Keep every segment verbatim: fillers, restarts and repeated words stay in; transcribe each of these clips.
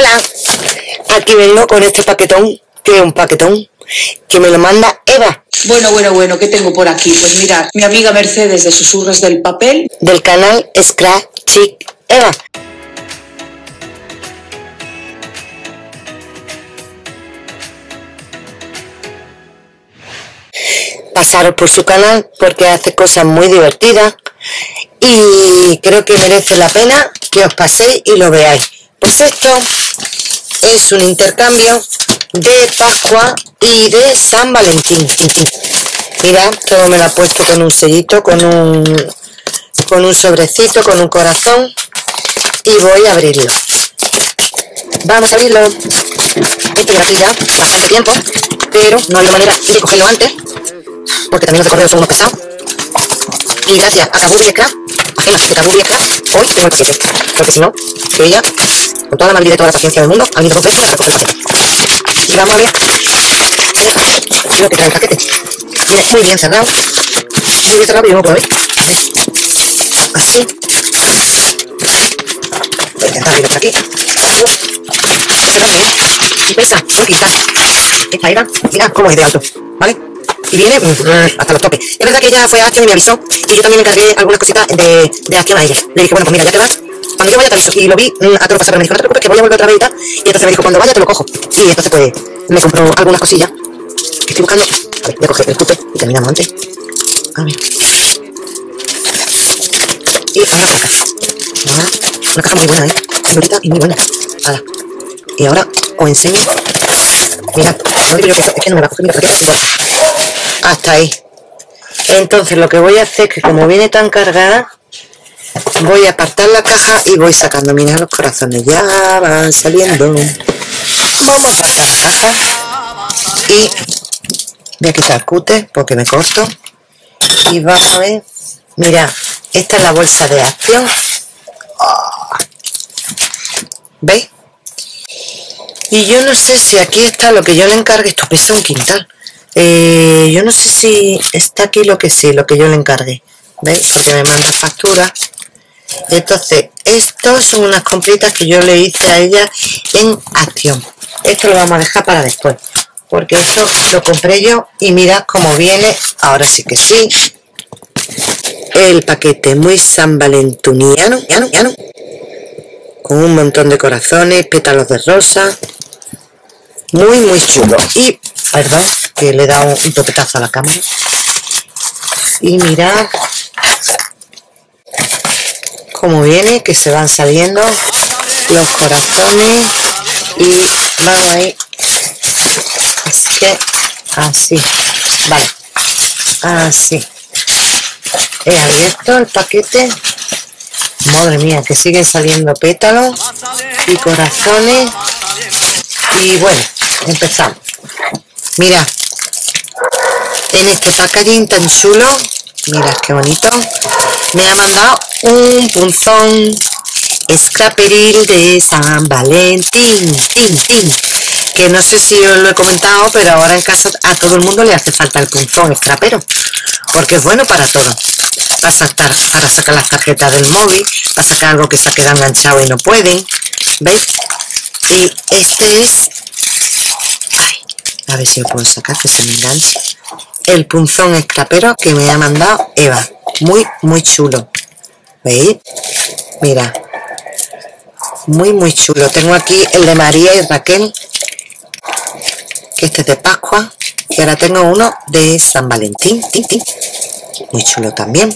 Hola, aquí venimos con este paquetón, que es un paquetón, que me lo manda Eva. Bueno, bueno, bueno, ¿qué tengo por aquí? Pues mirad, mi amiga Mercedes de Susurros del Papel, del canal Scrap Chic Eva. Pasaros por su canal porque hace cosas muy divertidas y creo que merece la pena que os paséis y lo veáis. Pues esto es un intercambio de Pascua y de San Valentín. Mirad, todo me lo ha puesto con un sellito, con un, con un sobrecito, con un corazón, y voy a abrirlo. Vamos a abrirlo. Esto lleva aquí ya bastante tiempo, pero no había manera de cogerlo antes, porque también los de correo son unos pesados. Y gracias a Kabubi de Scrap, ajenas de Kabubi de Scrap, hoy tengo el paquete. Porque si no, que ella, con toda la amabilidad y toda la paciencia del mundo, ha venido dos veces para recoger el paquete. Y vamos a ver lo que trae el paquete. Viene muy bien cerrado. Muy bien cerrado, pero yo no puedo ver. A ver. Así. Voy a intentar abrirlo por aquí. Cerrado bien. Y pesa, no quita. Esta era, mirad cómo es de alto, ¿vale? Y viene hasta los topes. Es verdad que ella fue a Acción y me avisó, y yo también me encargué algunas cositas de, de Acción a ella. Le dije, bueno, pues mira, ya te vas, cuando yo vaya te aviso. Y lo vi a todo pasar, pero me dijo, no te preocupes que voy a volver otra vez y tal. Y entonces me dijo, cuando vaya te lo cojo. Y entonces pues me compró algunas cosillas que estoy buscando. A ver, voy a coger el tope y terminamos antes. A ver. Y ahora la caja. Ah, una caja muy buena, ¿eh? Muy bonita y muy buena. Ahora. Y ahora os enseño. Mirad, no digo yo que eso, es que no me la coge, mira, porque es igual. Hasta ahí. Entonces lo que voy a hacer es que, como viene tan cargada, voy a apartar la caja y voy sacando. Mirad, los corazones ya van saliendo. Vamos a apartar la caja y voy a quitar cúter porque me corto. Y vamos a ver. Mirad, esta es la bolsa de Acción. ¿Veis? Y yo no sé si aquí está lo que yo le encargue. Esto pesa un quintal. Eh, yo no sé si está aquí lo que sí, lo que yo le encargué. ¿Veis? Porque me manda factura. Entonces, estos son unas compritas que yo le hice a ella en Acción. Esto lo vamos a dejar para después, porque esto lo compré yo. Y mirad cómo viene. Ahora sí que sí. El paquete muy san valentuniano. Ya no, ya no. Con un montón de corazones, pétalos de rosa. Muy, muy chulo. Y, perdón, que le he dado un topetazo a la cámara. Y mirad cómo viene, que se van saliendo los corazones. Y van ahí. Así que, así. Vale. Así. He abierto el paquete. Madre mía, que siguen saliendo pétalos y corazones. Y bueno, empezamos. Mirad, en este packaging tan chulo, mirad qué bonito, me ha mandado un punzón scrapperil de San Valentín, tin, tin, que no sé si os lo he comentado, pero ahora en casa a todo el mundo le hace falta el punzón scrapero, porque es bueno para todo, para, saltar, para sacar las tarjetas del móvil, para sacar algo que se ha quedado enganchado y no pueden, ¿veis? Y este es, ay, a ver si lo puedo sacar, que se me enganche, el punzón escrapero que me ha mandado Eva. Muy, muy chulo. ¿Veis? Mira. Muy, muy chulo. Tengo aquí el de María y Raquel, que este es de Pascua. Y ahora tengo uno de San Valentín. Muy chulo también.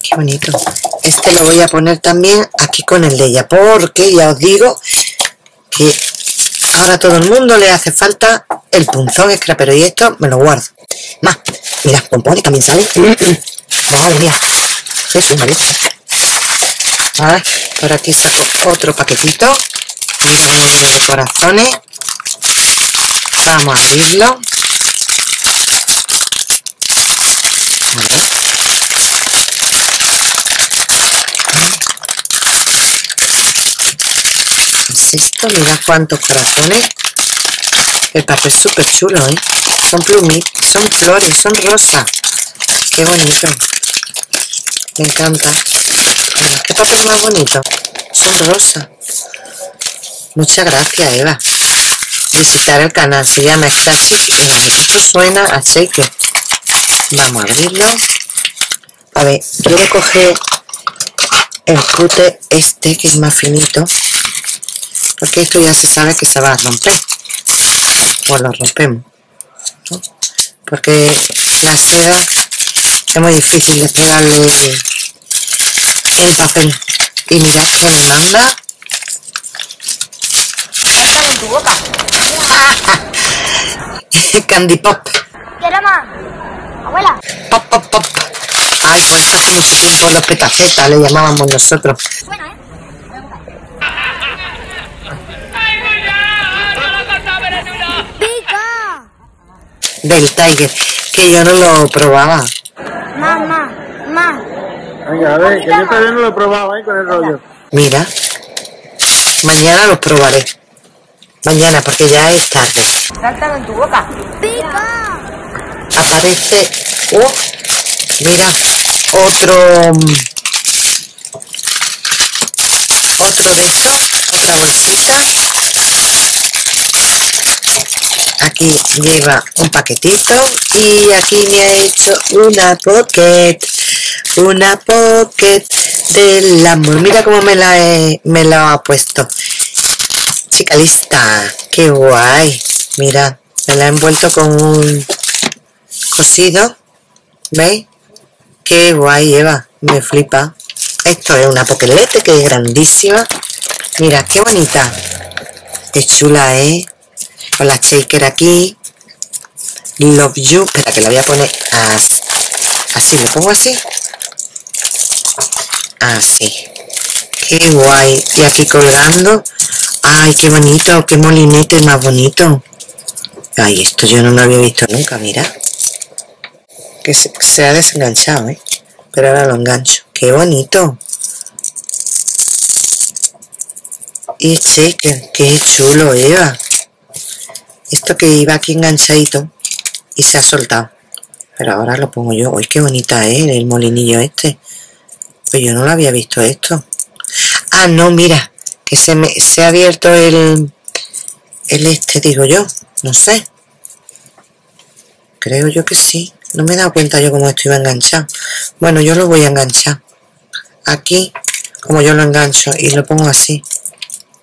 Qué bonito. Este lo voy a poner también aquí con el de ella, porque ya os digo que ahora a todo el mundo le hace falta el punzón escrapero, y esto me lo guardo. Más, mirad, pompones también salen. Madre mía, es una bestia. Vale, por aquí saco otro paquetito. Mirad, un montón de corazones. Vamos a abrirlo. A ver. ¿Qué es esto? Mirad cuántos corazones. El papel es súper chulo, ¿eh? Son plumitas, son flores, son rosas. Qué bonito. Me encanta. Mira, qué papel más bonito. Son rosas. Muchas gracias, Eva. Visitar el canal, se llama Scrap Chic. Esto suena a aceite. Vamos a abrirlo. A ver, quiero coger el cúter este, que es más finito, porque esto ya se sabe que se va a romper, o lo rompemos, ¿no? Porque la seda es muy difícil de pegarle el papel. Y mirad que me manda. ¡Suéltalo en tu boca! Candy Pop. ¿Qué era más? Abuela. Pop, pop, pop. Ay, pues esto hace mucho tiempo, los petacetas le llamábamos nosotros. Bueno, ¿eh? ¡Pica! Del Tiger, que yo no lo probaba. Mamá, mamá. Venga, a ver, que yo todavía no lo probaba, ¿eh? Con el rollo. Mira, mañana los probaré. Mañana, porque ya es tarde. Sáltalo en tu boca. ¡Pica! Aparece... ¡Oh! Mira, otro... Otro de estos, otra bolsita. Aquí lleva un paquetito y aquí me ha hecho una pocket, una pocket del amor. Mira cómo me la, he, me la ha puesto. Chica lista, qué guay. Mira, me la ha envuelto con un cosido. ¿Veis? Qué guay, Eva, me flipa. Esto es una poquelete que es grandísima. Mira, qué bonita. Qué chula, ¿eh? Con la shaker aquí. Love you. Espera, que la voy a poner así. Así, lo pongo así. Así. Qué guay. Y aquí colgando. Ay, qué bonito. Qué molinete más bonito. Ay, esto yo no lo había visto nunca, mira. Que se, se ha desenganchado, ¿eh? Pero ahora lo engancho. Qué bonito. Y shaker. Qué chulo, Eva. Esto que iba aquí enganchadito y se ha soltado, pero ahora lo pongo yo. Uy, qué bonita es el molinillo este, pues yo no lo había visto esto. Ah, no, mira, que se me se ha abierto el, el este, digo yo, no sé, creo yo que sí, no me he dado cuenta yo cómo esto iba enganchado. Bueno, yo lo voy a enganchar aquí, como yo lo engancho y lo pongo así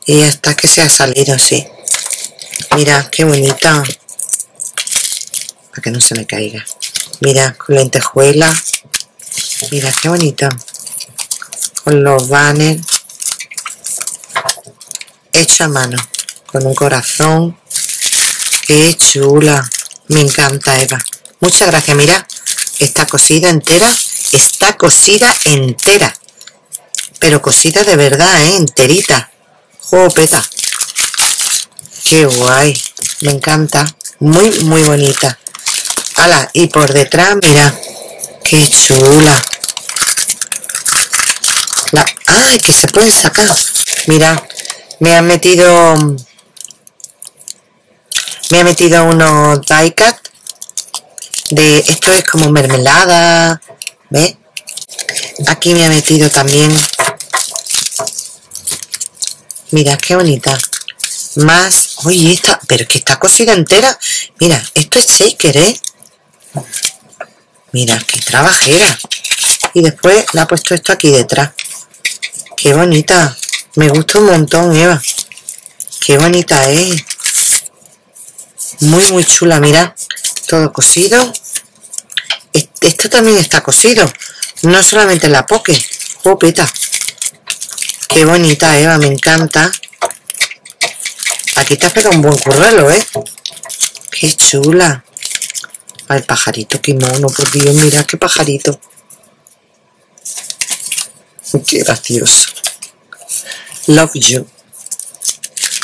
y hasta que se ha salido, sí. Mira, qué bonita. Para que no se me caiga. Mira, con lentejuela. Mira, qué bonita. Con los banners. Hecho a mano. Con un corazón. Qué chula. Me encanta, Eva. Muchas gracias. Mira, está cosida entera. Está cosida entera. Pero cosida de verdad, ¿eh? Enterita. Jopeta. Qué guay, me encanta, muy muy bonita. Ala, y por detrás, mira, qué chula. La, ay, que se pueden sacar. Mira, me han metido, me ha metido unos die cut de esto, es como mermelada, ¿ves? Aquí me ha metido también. Mira, qué bonita. Más, oye, esta, pero es que está cosida entera. Mira, esto es shaker, ¿eh? Mira, qué trabajera. Y después le ha puesto esto aquí detrás. Qué bonita. Me gusta un montón, Eva. Qué bonita es. ¿Eh? Muy, muy chula, mira. Todo cosido. Este, esto también está cosido. No solamente la poke. Jopeta. Qué bonita, Eva, me encanta. Aquí te has pegado un buen currelo, ¿eh? ¡Qué chula! Ay, pajarito, qué mono, por Dios, mira qué pajarito. ¡Qué gracioso! Love you.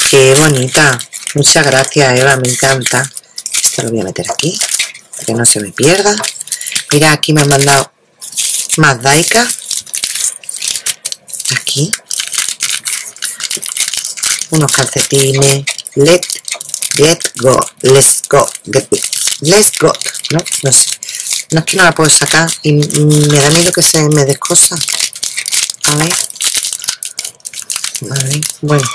¡Qué bonita! Muchas gracias, Eva, me encanta. Esto lo voy a meter aquí, para que no se me pierda. Mira, aquí me han mandado más daika. Aquí. Unos calcetines. Let, get go. Let's go. Get, let's go. No, no sé. No es que no la puedo sacar. Y me da miedo que se me descosa. A ver. A ver. Bueno.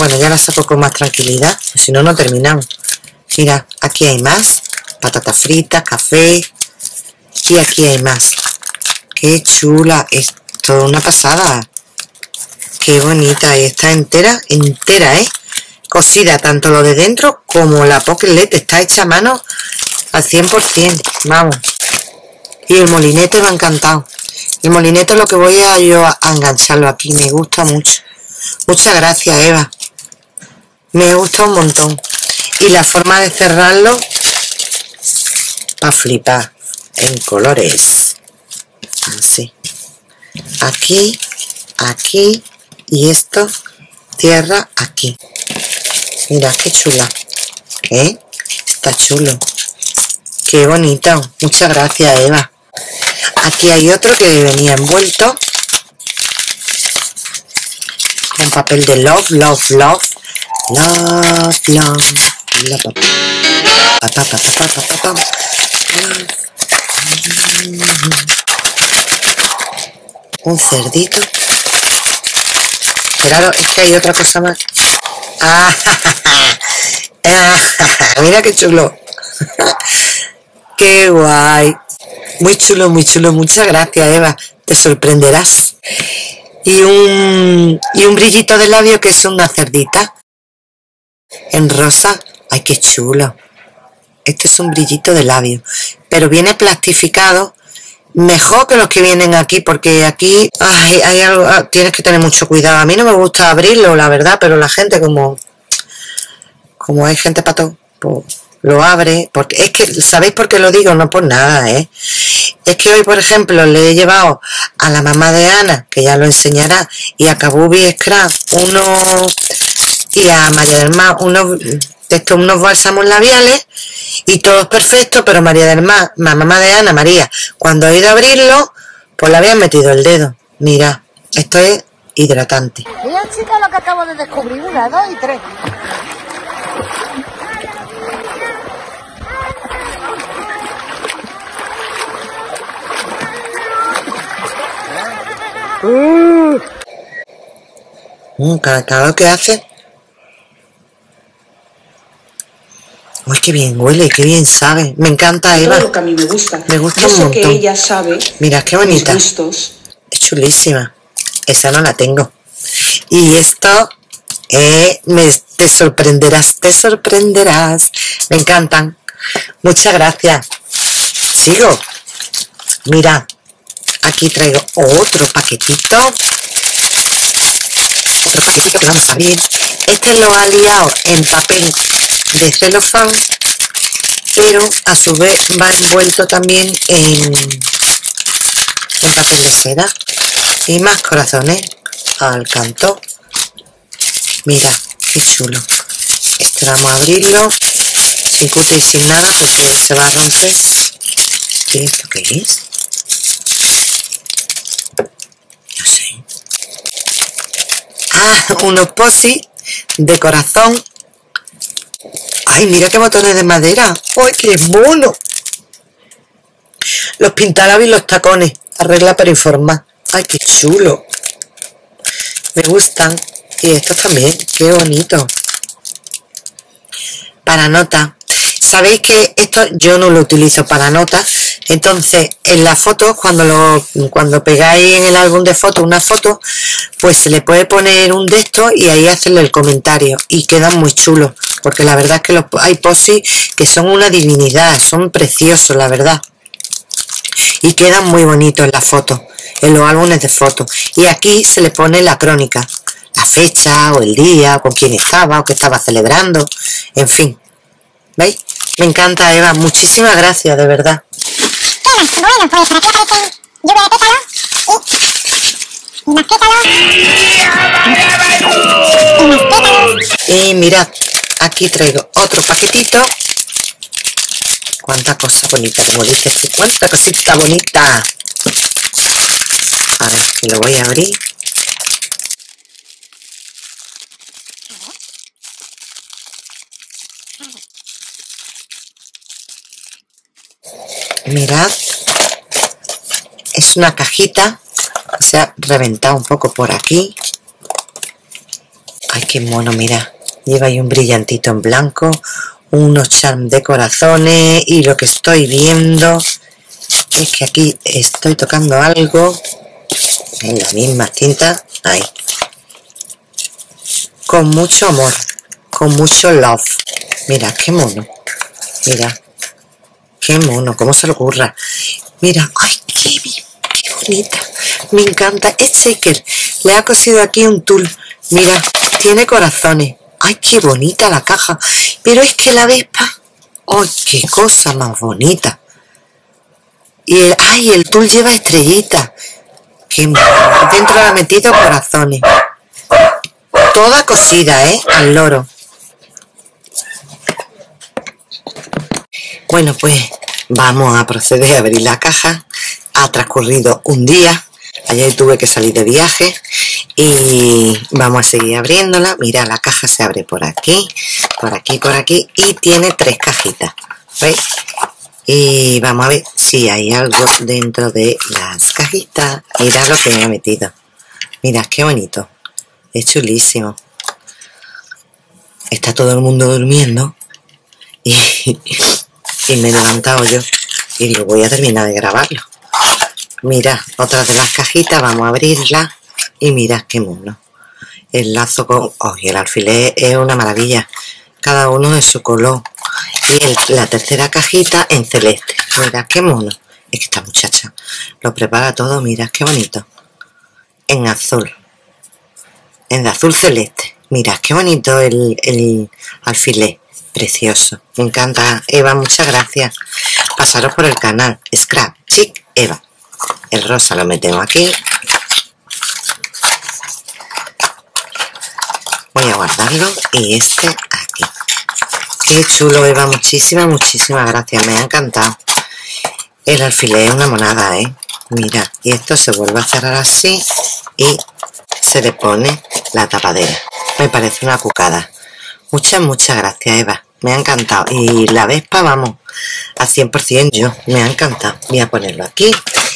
Bueno, ya la saco con más tranquilidad, si no, no terminamos. Mira, aquí hay más, patatas fritas, café, y aquí hay más. ¡Qué chula! Es toda una pasada. ¡Qué bonita! Y está entera, entera, ¿eh? Cosida, tanto lo de dentro como la pocket, está hecha a mano al cien por cien, vamos. Y el molinete me ha encantado. El molinete es lo que voy a yo a engancharlo aquí, me gusta mucho. Muchas gracias, Eva. Me gusta un montón. Y la forma de cerrarlo, a flipar, en colores. Así. Aquí, aquí, y esto cierra aquí. Mira qué chula. ¿Eh? Está chulo. Qué bonito. Muchas gracias, Eva. Aquí hay otro que venía envuelto con papel de love, love, love, love, love, love, love. Un cerdito. Claro, es que hay otra cosa más. Ah, ah, mira qué chulo. Qué guay. Muy chulo, muy chulo. Muchas gracias, Eva. Te sorprenderás. Y un, y un brillito de labio que es una cerdita en rosa. ¡Ay, qué chulo! Este es un brillito de labio, pero viene plastificado, mejor que los que vienen aquí, porque aquí ay, hay algo, tienes que tener mucho cuidado. A mí no me gusta abrirlo, la verdad, pero la gente, como como hay gente para todo, pues lo abre. Porque es que, ¿sabéis por qué lo digo? No por nada, ¿eh? Es que hoy, por ejemplo, le he llevado a la mamá de Ana, que ya lo enseñará, y a Kabubi Scrap uno, y a María del Mar unos, estos, unos bálsamos labiales, y todos perfectos, pero María del Mar, la mamá de Ana, María, cuando he ido a abrirlo, pues le habían metido el dedo. Mira, esto es hidratante. Mira, chica, lo que acabo de descubrir, una, dos y tres. Uh. Un calor que hace. Uy, qué bien huele, qué bien sabe. Me encanta, Eva. Todo lo que a mí me gusta. Me gusta un montón. Que ella sabe. Mira, qué bonita. Gustos. Es chulísima. Esa no la tengo. Y esto, eh, me, te sorprenderás, te sorprenderás. Me encantan. Muchas gracias. Sigo. Mira. Aquí traigo otro paquetito. Otro paquetito que vamos a abrir. Este lo ha liado en papel de celofán, pero a su vez va envuelto también en, en papel de seda. Y más corazones al canto. Mira, qué chulo. Este vamos a abrirlo sin cute y sin nada porque se va a romper. ¿Y esto qué es? Ah, unos posis de corazón. Ay, mira qué botones de madera. Ay, qué mono. Los pintalabios y los tacones. Arregla para informar. Ay, qué chulo. Me gustan. Y estos también. Qué bonito. Para nota. Sabéis que esto yo no lo utilizo para notas. Entonces, en las fotos, cuando lo, cuando pegáis en el álbum de fotos una foto, pues se le puede poner un de estos y ahí hacerle el comentario. Y quedan muy chulos, porque la verdad es que los, hay posis que son una divinidad, son preciosos, la verdad. Y quedan muy bonitos en las fotos, en los álbumes de fotos. Y aquí se le pone la crónica, la fecha o el día, o con quién estaba, o qué estaba celebrando, en fin. ¿Veis? Me encanta, Eva. Muchísimas gracias, de verdad. Bueno, pues aquí aparecen lluvia de pétalos y, y más pétalos y más pétalos. Y mirad, aquí traigo otro paquetito. Cuánta cosa bonita, como dices tú, cuánta cosita bonita. A ver, que lo voy a abrir. Mirad, es una cajita, se ha reventado un poco por aquí. Ay, qué mono, mira. Lleva ahí un brillantito en blanco, unos charms de corazones y lo que estoy viendo es que aquí estoy tocando algo en la misma cinta, ahí, con mucho amor, con mucho love. Mira, qué mono, mira, qué mono, cómo se le ocurra. Mira, ay, qué, qué bonita, me encanta. Es shaker, le ha cosido aquí un tul, mira, tiene corazones. ¡Ay, qué bonita la caja! Pero es que la Vespa... ¡Ay, qué cosa más bonita! Y el... ¡Ay, el tul lleva estrellitas! ¡Qué mono! Dentro le ha metido corazones. Toda cosida, ¿eh? Al loro. Bueno, pues vamos a proceder a abrir la caja. Ha transcurrido un día. Ayer tuve que salir de viaje y vamos a seguir abriéndola. Mira, la caja se abre por aquí, por aquí, por aquí y tiene tres cajitas. ¿Veis? Y vamos a ver si hay algo dentro de las cajitas. Mirad lo que me he metido. Mirad qué bonito. Es chulísimo. Está todo el mundo durmiendo y, y me he levantado yo y digo, voy a terminar de grabarlo. Mira, otra de las cajitas, vamos a abrirla y mirad qué mono. El lazo con... ¡Oh! Y el alfiler es una maravilla. Cada uno de su color. Y el, la tercera cajita en celeste. Mirad qué mono. Es que esta muchacha lo prepara todo, mirad qué bonito. En azul. En azul celeste. Mirad qué bonito el, el alfiler. Precioso. Me encanta. Eva, muchas gracias. Pasaros por el canal Scrap Chic Eva. El rosa lo metemos aquí. Voy a guardarlo y este aquí. Qué chulo, Eva. Muchísimas, muchísimas gracias. Me ha encantado. El alfiler es una monada, ¿eh? Mira, y esto se vuelve a cerrar así y se le pone la tapadera. Me parece una cucada. Muchas, muchas gracias, Eva. Me ha encantado. Y la Vespa, vamos, al cien por cien yo. Me ha encantado. Voy a ponerlo aquí.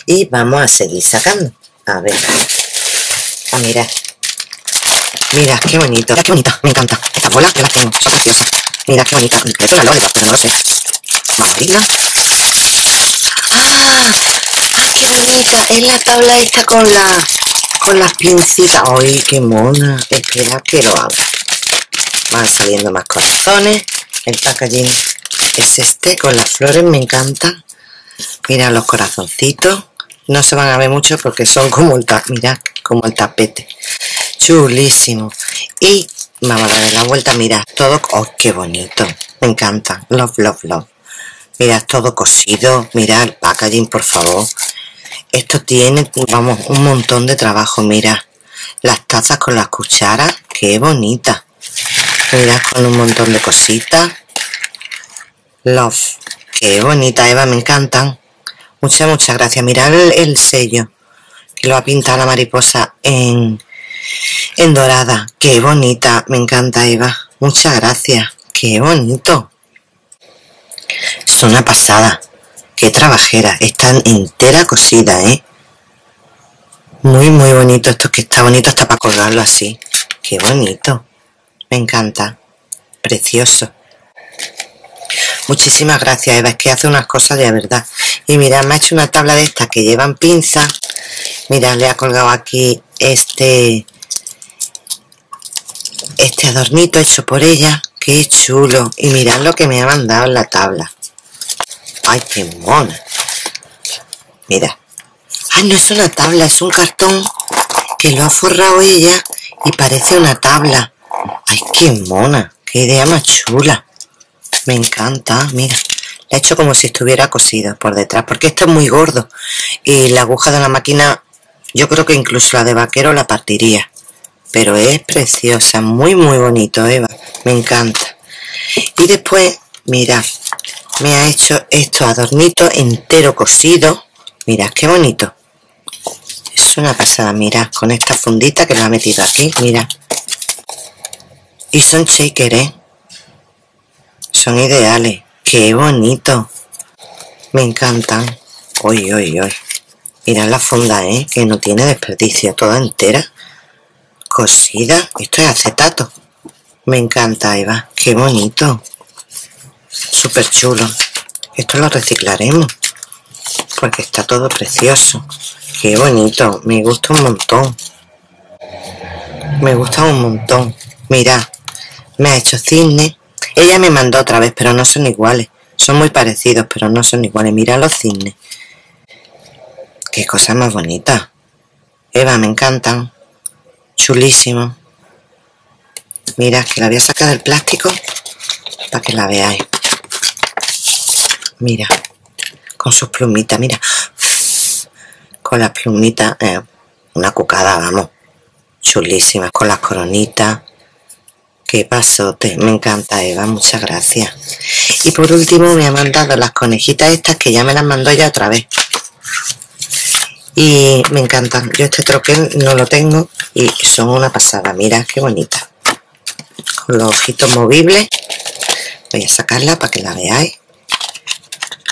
Y vamos a seguir sacando. A ver. Ah, mira. Mira, qué bonito. Mira, qué bonita. Me encanta. Estas bolas que las tengo. Son preciosas. Mira, qué bonita. Creo que la lógica, pero no lo sé. Vamos a abrirla. ¡Ah! ¡Ay, qué bonita! Es la tabla esta con la... con las pincitas. ¡Ay, qué mona! Espera que lo abra. Van saliendo más corazones. El packaging es este con las flores. Me encanta. Mira los corazoncitos. No se van a ver mucho porque son como el, mirad, como el tapete. Chulísimo. Y vamos a dar la vuelta. Mirad todo. ¡Oh, qué bonito! Me encanta. Love, love, love. Mirad todo cosido. Mirad el packaging, por favor. Esto tiene, vamos, un montón de trabajo. Mirad las tazas con las cucharas. ¡Qué bonita! Mirad con un montón de cositas. Love. Qué bonita, Eva, me encantan. Muchas, muchas gracias. Mirad el, el sello que lo ha pintado la mariposa en, en dorada. Qué bonita, me encanta, Eva. Muchas gracias. Qué bonito. Es una pasada. Qué trabajera. Están entera cosida, ¿eh? Muy, muy bonito esto. Que está bonito hasta para colgarlo así. Qué bonito. Me encanta. Precioso. Muchísimas gracias, Eva, es que hace unas cosas de verdad. Y mirad, me ha hecho una tabla de estas que llevan pinzas. Mirad, le ha colgado aquí este este adornito hecho por ella. Qué chulo. Y mirad lo que me ha mandado en la tabla. Ay, qué mona. Mira. Ay, no es una tabla, es un cartón que lo ha forrado ella y parece una tabla. Ay, qué mona. Qué idea más chula. Me encanta, mira, la he hecho como si estuviera cosido por detrás, porque esto es muy gordo y la aguja de la máquina, yo creo que incluso la de vaquero la partiría, pero es preciosa, muy muy bonito, Eva, me encanta. Y después, mirad, me ha hecho estos adornitos entero cosido, mirad qué bonito, es una pasada, mirad, con esta fundita que la ha metido aquí, mirad, y son shakers, ¿eh? Son ideales. ¡Qué bonito! Me encantan. ¡Uy, uy, uy! Mirad la funda, ¿eh? Que no tiene desperdicio. Toda entera. cosida. Esto es acetato. Me encanta, Eva. Qué bonito. Súper chulo. Esto lo reciclaremos, porque está todo precioso. Qué bonito. Me gusta un montón. Me gusta un montón. Mirad. Me ha hecho cisne. Ella me mandó otra vez, pero no son iguales. Son muy parecidos, pero no son iguales. Mira los cisnes. Qué cosa más bonita. Eva, me encantan. Chulísimo. Mirad, que la voy a sacar del plástico para que la veáis. Mira, con sus plumitas, mira. Con las plumitas, eh, una cucada, vamos. Chulísimas, con las coronitas. Qué pasote, me encanta, Eva, muchas gracias. Y por último me ha mandado las conejitas estas, que ya me las mandó ya otra vez. Y me encantan. Yo este troquel no lo tengo y son una pasada. Mira qué bonita. Con los ojitos movibles. Voy a sacarla para que la veáis.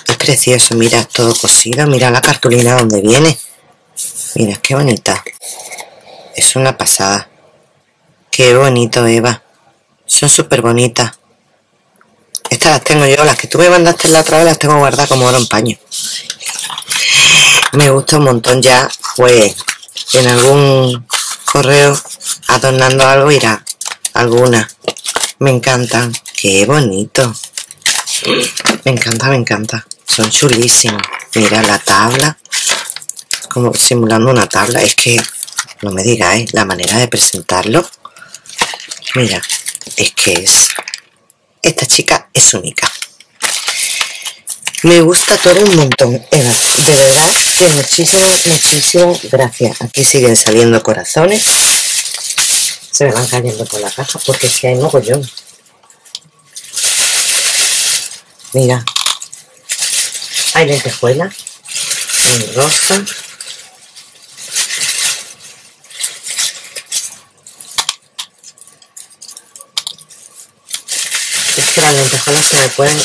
Es precioso, mira, todo cosido. Mira la cartulina donde viene. Mira qué bonita. Es una pasada. Qué bonito, Eva. Son súper bonitas. Estas las tengo yo, las que tú me mandaste la otra vez las tengo guardadas como oro en paño. Me gusta un montón ya, pues en algún correo adornando algo irá alguna. Me encantan. Qué bonito. Me encanta, me encanta. Son chulísimos. Mira la tabla. Como simulando una tabla. Es que no me digáis la manera de presentarlo. Mira. Es que es... Esta chica es única. Me gusta todo un montón, Eva. De verdad que muchísimas, muchísimas gracias. Aquí siguen saliendo corazones. Se me van cayendo por la caja porque es que hay mogollón. Mira. Hay lentejuelas. Un rosa. Es que las lentejuelas se me pueden...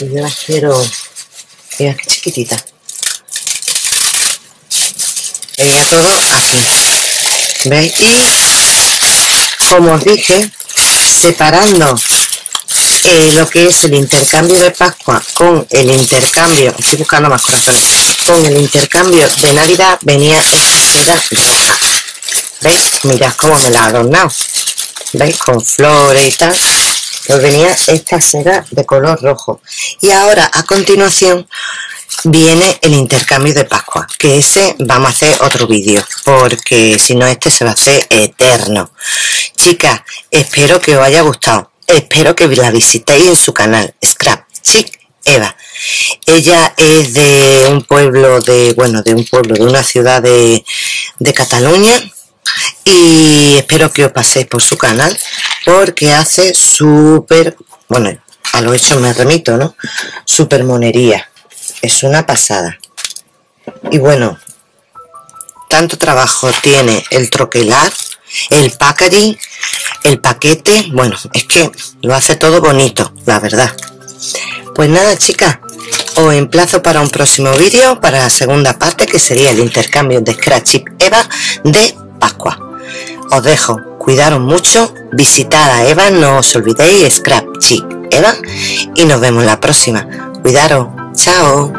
Yo las quiero... Mira qué chiquitita. Venía todo aquí. ¿Veis? Y como os dije, separando eh, lo que es el intercambio de Pascua con el intercambio... Estoy buscando más corazones. Con el intercambio de Navidad venía esta seda de hoja. ¿Veis? Mirad cómo me la ha adornado. ¿Veis? Con flores y tal. Pues venía esta seda de color rojo. Y ahora, a continuación, viene el intercambio de Pascua. Que ese vamos a hacer otro vídeo. Porque si no, este se va a hacer eterno. Chicas, espero que os haya gustado. Espero que la visitéis en su canal. Scrap Chic Eva. Ella es de un pueblo de... Bueno, de un pueblo, de una ciudad de, de Cataluña. Y espero que os paséis por su canal porque hace súper, bueno, a lo hecho me remito, ¿no? Súper monería. Es una pasada. Y bueno, tanto trabajo tiene el troquelar, el packaging, el paquete. Bueno, es que lo hace todo bonito, la verdad. Pues nada, chicas, os emplazo para un próximo vídeo, para la segunda parte, que sería el intercambio de Scrap Chic Eva de Pascua. Os dejo, cuidaros mucho, visitad a Eva, no os olvidéis, Scrap Chic Eva, y nos vemos la próxima. Cuidaros, chao.